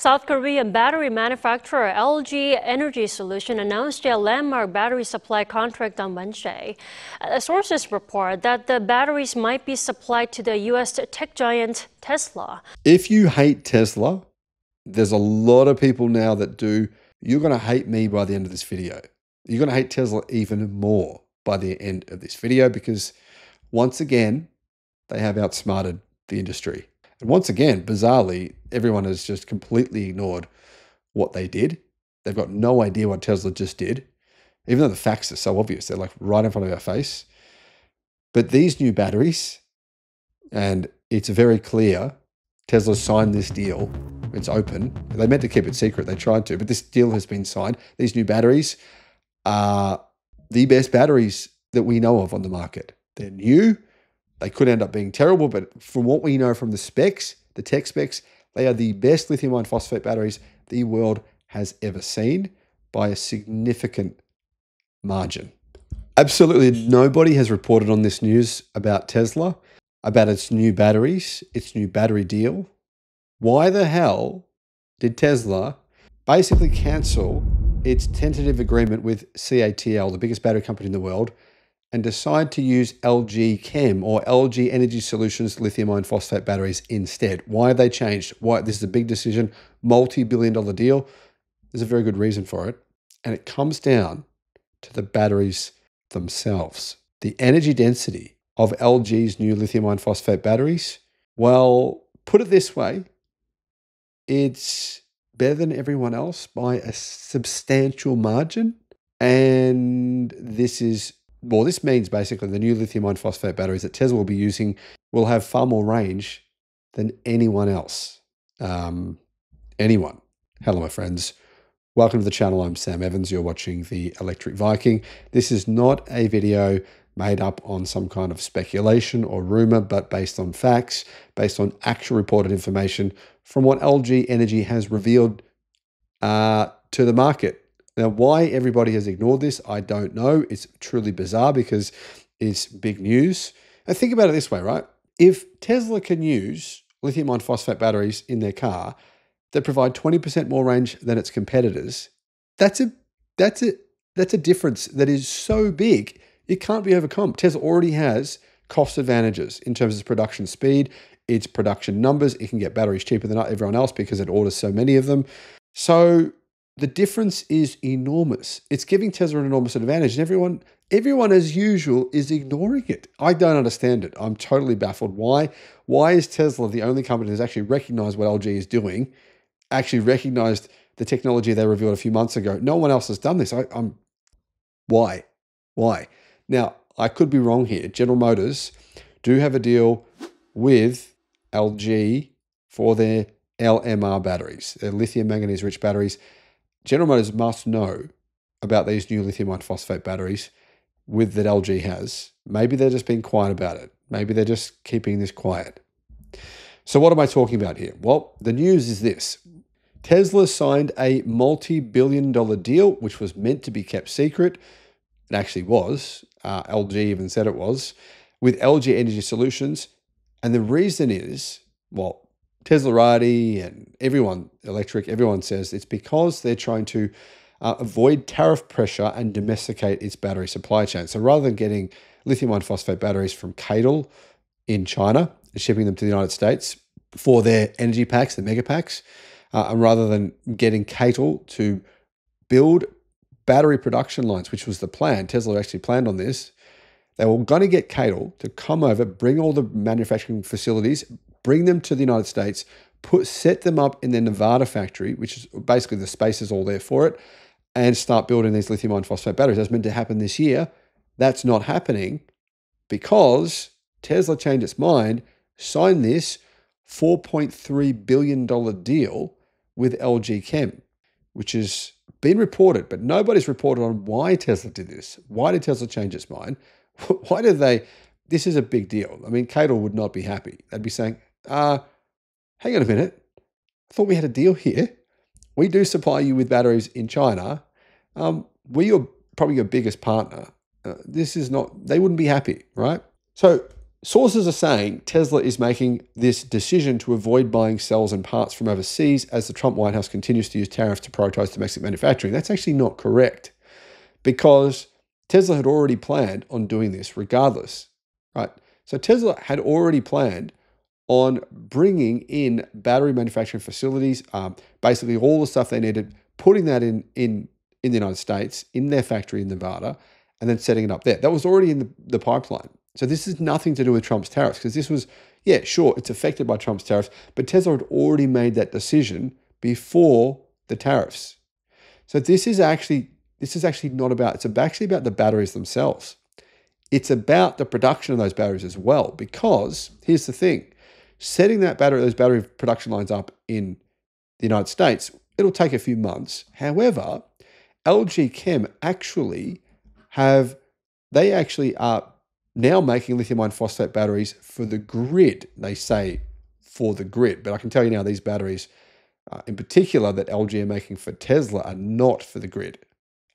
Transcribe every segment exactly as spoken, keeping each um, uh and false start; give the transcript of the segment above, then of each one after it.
South Korean battery manufacturer L G Energy Solution announced a landmark battery supply contract on Wednesday. Sources report that the batteries might be supplied to the U S tech giant Tesla. If you hate Tesla, there's a lot of people now that do. You're going to hate me by the end of this video. You're going to hate Tesla even more by the end of this video because, once again, they have outsmarted the industry. And once again, bizarrely, everyone has just completely ignored what they did. They've got no idea what Tesla just did, even though the facts are so obvious. They're like right in front of our face. But these new batteries, and it's very clear, Tesla signed this deal. It's open. They meant to keep it secret. They tried to, but this deal has been signed. These new batteries are the best batteries that we know of on the market. They're new. They could end up being terrible, but from what we know from the specs, the tech specs, they are the best lithium iron phosphate batteries the world has ever seen by a significant margin. Absolutely nobody has reported on this news about Tesla, about its new batteries, its new battery deal. Why the hell did Tesla basically cancel its tentative agreement with C A T L, the biggest battery company in the world, and decide to use L G Chem or L G Energy Solutions lithium iron phosphate batteries instead? Why have they changed? Why? This is a big decision, multi-billion dollar deal. There's a very good reason for it. And it comes down to the batteries themselves. The energy density of L G's new lithium iron phosphate batteries, well, put it this way, it's better than everyone else by a substantial margin. And this is, well, this means basically the new lithium iron phosphate batteries that Tesla will be using will have far more range than anyone else. Um, anyone. Hello, my friends. Welcome to the channel. I'm Sam Evans. You're watching The Electric Viking. This is not a video made up on some kind of speculation or rumor, but based on facts, based on actual reported information from what L G Energy has revealed uh, to the market. Now, why everybody has ignored this, I don't know. It's truly bizarre because it's big news. And think about it this way, right? If Tesla can use lithium iron phosphate batteries in their car that provide twenty percent more range than its competitors, that's a, that's a, that's a difference that is so big, it can't be overcome. Tesla already has cost advantages in terms of its production speed, its production numbers. It can get batteries cheaper than everyone else because it orders so many of them. So the difference is enormous. It's giving Tesla an enormous advantage, and everyone, everyone as usual is ignoring it. I don't understand it. I'm totally baffled. Why? Why is Tesla the only company that's actually recognized what L G is doing, actually recognized the technology they revealed a few months ago? No one else has done this. I, I'm, why? Why? Now, I could be wrong here. General Motors do have a deal with L G for their L M R batteries, their lithium manganese-rich batteries. General Motors must know about these new lithium iron phosphate batteries with that L G has. Maybe they're just being quiet about it. Maybe they're just keeping this quiet. So what am I talking about here? Well, the news is this. Tesla signed a multi-billion dollar deal, which was meant to be kept secret. It actually was. Uh, L G even said it was, with L G Energy Solutions. And the reason is, well, Teslarati and everyone, electric, everyone says it's because they're trying to uh, avoid tariff pressure and domesticate its battery supply chain. So rather than getting lithium iron phosphate batteries from C A T L in China and shipping them to the United States for their energy packs, the mega packs, uh, and rather than getting C A T L to build battery production lines, which was the plan, Tesla actually planned on this, they were going to get C A T L to come over, bring all the manufacturing facilities, bring them to the United States, put set them up in their Nevada factory, which is basically the space is all there for it, and start building these lithium iron phosphate batteries. That's meant to happen this year. That's not happening because Tesla changed its mind, signed this four point three billion dollar deal with L G Chem, which is been reported, but nobody's reported on why Tesla did this. Why did Tesla change its mind? Why did they? This is a big deal. I mean, C A T L would not be happy. They'd be saying, uh, hang on a minute. I thought we had a deal here. We do supply you with batteries in China. Um, we're your, probably your biggest partner. Uh, this is not, they wouldn't be happy, right? So Sources are saying Tesla is making this decision to avoid buying cells and parts from overseas as the Trump White House continues to use tariffs to prioritize domestic manufacturing. That's actually not correct, because Tesla had already planned on doing this regardless, right? So Tesla had already planned on bringing in battery manufacturing facilities, um, basically all the stuff they needed, putting that in, in, in the United States, in their factory in Nevada, and then setting it up there. That was already in the, the pipeline. So this is nothing to do with Trump's tariffs, because this was, yeah, sure, it's affected by Trump's tariffs, but Tesla had already made that decision before the tariffs. So this is actually, this is actually not about, it's actually about the batteries themselves. It's about the production of those batteries as well, because here's the thing, setting that battery, those battery production lines up in the United States, it'll take a few months. However, L G Chem actually have, they actually are, now making lithium iron phosphate batteries for the grid, they say for the grid. But I can tell you now, these batteries uh, in particular that L G are making for Tesla are not for the grid.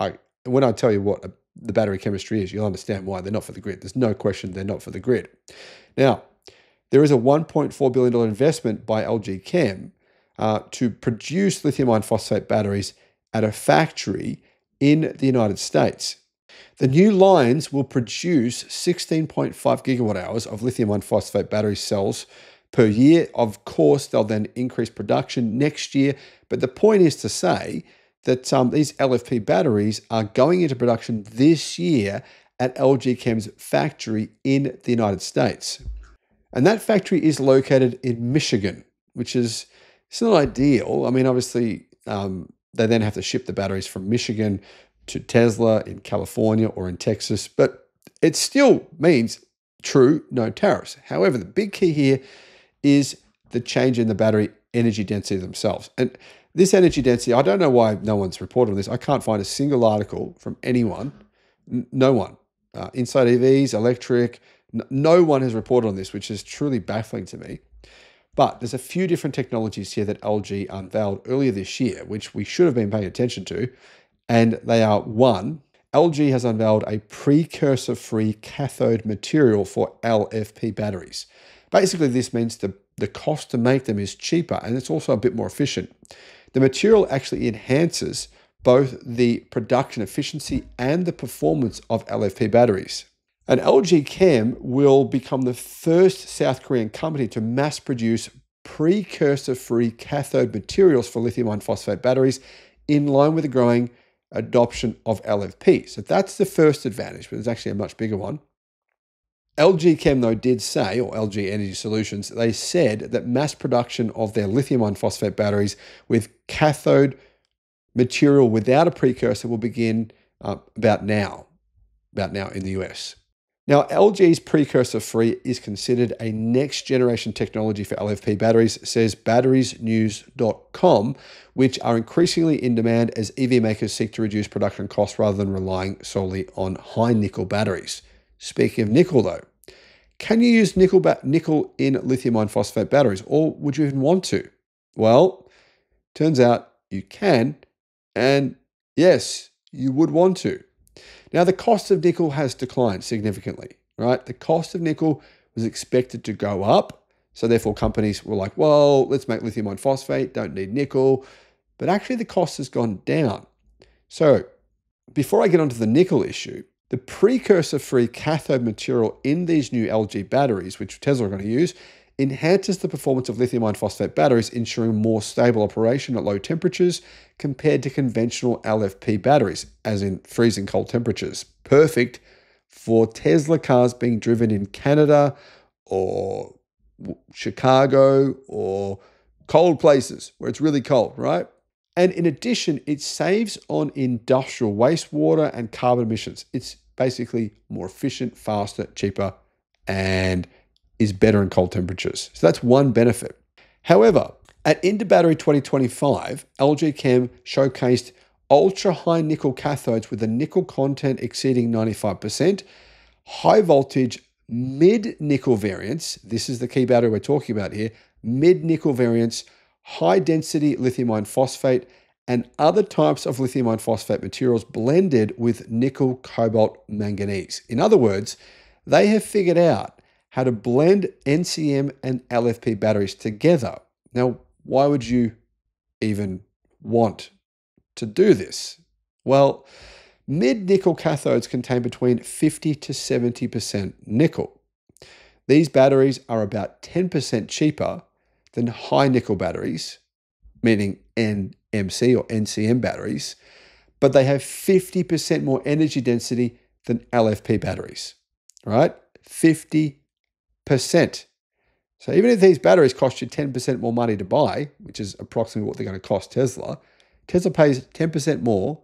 I, when I tell you what a, the battery chemistry is, you'll understand why they're not for the grid. There's no question they're not for the grid. Now, there is a one point four billion dollars investment by L G Chem uh, to produce lithium iron phosphate batteries at a factory in the United States. The new lines will produce sixteen point five gigawatt hours of lithium iron phosphate battery cells per year. Of course, they'll then increase production next year. But the point is to say that um, these L F P batteries are going into production this year at L G Chem's factory in the United States. And that factory is located in Michigan, which is, it's not ideal. I mean, obviously, um, they then have to ship the batteries from Michigan to Tesla in California or in Texas, but it still means true no tariffs. However, the big key here is the change in the battery energy density themselves. And this energy density, I don't know why no one's reported on this. I can't find a single article from anyone, no one, uh, Inside E Vs, Electric, no one has reported on this, which is truly baffling to me. But there's a few different technologies here that L G unveiled earlier this year, which we should have been paying attention to. And they are, one, L G has unveiled a precursor-free cathode material for L F P batteries. Basically, this means the, the cost to make them is cheaper, and it's also a bit more efficient. The material actually enhances both the production efficiency and the performance of L F P batteries. And L G Chem will become the first South Korean company to mass-produce precursor-free cathode materials for lithium iron phosphate batteries, in line with the growing adoption of L F P. So that's the first advantage, but it's actually a much bigger one. L G Chem, though, did say, or L G Energy Solutions, they said that mass production of their lithium iron phosphate batteries with cathode material without a precursor will begin uh, about now, about now in the U S. Now, L G's precursor-free is considered a next-generation technology for L F P batteries, says Batteries News dot com, which are increasingly in demand as E V makers seek to reduce production costs rather than relying solely on high-nickel batteries. Speaking of nickel, though, can you use nickel, nickel in lithium iron phosphate batteries, or would you even want to? Well, turns out you can, and yes, you would want to. Now, the cost of nickel has declined significantly, right? The cost of nickel was expected to go up. So therefore, companies were like, well, let's make lithium iron phosphate, don't need nickel. But actually, the cost has gone down. So before I get onto the nickel issue, the precursor-free cathode material in these new L G batteries, which Tesla are going to use, enhances the performance of lithium iron phosphate batteries, ensuring more stable operation at low temperatures compared to conventional L F P batteries, as in freezing cold temperatures. Perfect for Tesla cars being driven in Canada or Chicago or cold places where it's really cold, right? And in addition, it saves on industrial wastewater and carbon emissions. It's basically more efficient, faster, cheaper, and is better in cold temperatures. So that's one benefit. However, at InterBattery twenty twenty-five, L G Chem showcased ultra-high nickel cathodes with a nickel content exceeding ninety-five percent, high-voltage mid-nickel variants, this is the key battery we're talking about here, mid-nickel variants, high-density lithium iron phosphate, and other types of lithium iron phosphate materials blended with nickel, cobalt, manganese. In other words, they have figured out how to blend N C M and L F P batteries together. Now, why would you even want to do this? Well, mid-nickel cathodes contain between fifty to seventy percent nickel. These batteries are about ten percent cheaper than high nickel batteries, meaning N M C or N C M batteries, but they have fifty percent more energy density than L F P batteries, right? fifty percent. So even if these batteries cost you ten percent more money to buy, which is approximately what they're going to cost Tesla, Tesla pays ten percent more,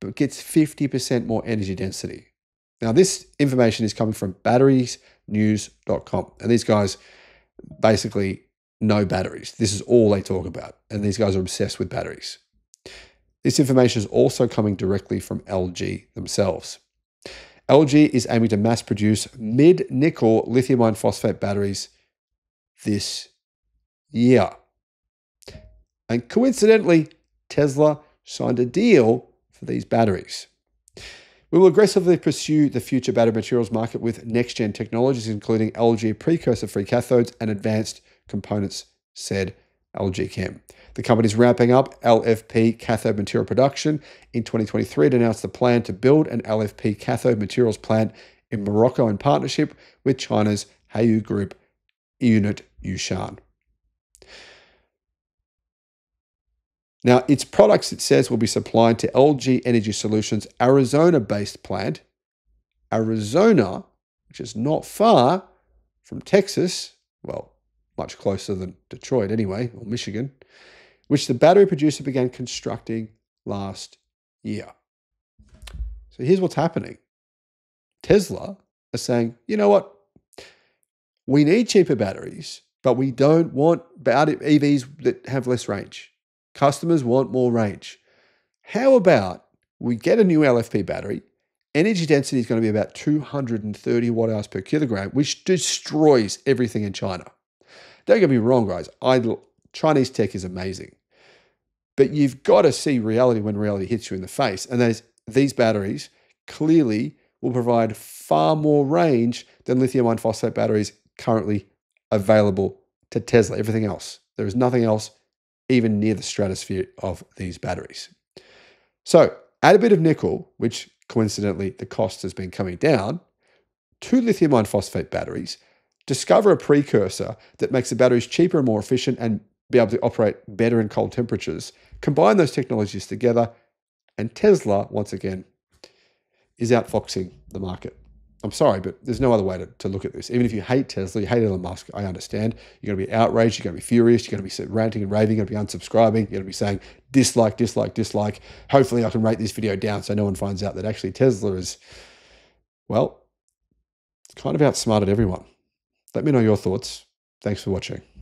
but gets fifty percent more energy density. Now, this information is coming from batteries news dot com. And these guys basically know batteries. This is all they talk about. And these guys are obsessed with batteries. This information is also coming directly from L G themselves. L G is aiming to mass produce mid-nickel lithium iron phosphate batteries this year. And coincidentally, Tesla signed a deal for these batteries. We will aggressively pursue the future battery materials market with next-gen technologies, including L G precursor-free cathodes and advanced components, said L G Chem. The company is ramping up L F P cathode material production in twenty twenty-three and announced the plan to build an L F P cathode materials plant in Morocco in partnership with China's Hayu Group unit Yushan. Now, its products, it says, will be supplied to L G Energy Solution's Arizona-based plant. Arizona, which is not far from Texas, well, much closer than Detroit anyway, or Michigan, which the battery producer began constructing last year. So here's what's happening. Tesla are saying, you know what? We need cheaper batteries, but we don't want E Vs that have less range. Customers want more range. How about we get a new L F P battery? Energy density is going to be about two hundred thirty watt hours per kilogram, which destroys everything in China. Don't get me wrong, guys. I, Chinese tech is amazing. But you've got to see reality when reality hits you in the face. And that is, these batteries clearly will provide far more range than lithium iron phosphate batteries currently available to Tesla. Everything else. There is nothing else even near the stratosphere of these batteries. So add a bit of nickel, which coincidentally the cost has been coming down, to lithium iron phosphate batteries, discover a precursor that makes the batteries cheaper and more efficient and be able to operate better in cold temperatures. Combine those technologies together, and Tesla, once again, is outfoxing the market. I'm sorry, but there's no other way to, to look at this. Even if you hate Tesla, you hate Elon Musk, I understand. You're going to be outraged, you're going to be furious, you're going to be ranting and raving, you're going to be unsubscribing, you're going to be saying, dislike, dislike, dislike. Hopefully I can rate this video down so no one finds out that actually Tesla is, well, it's kind of outsmarted everyone. Let me know your thoughts. Thanks for watching.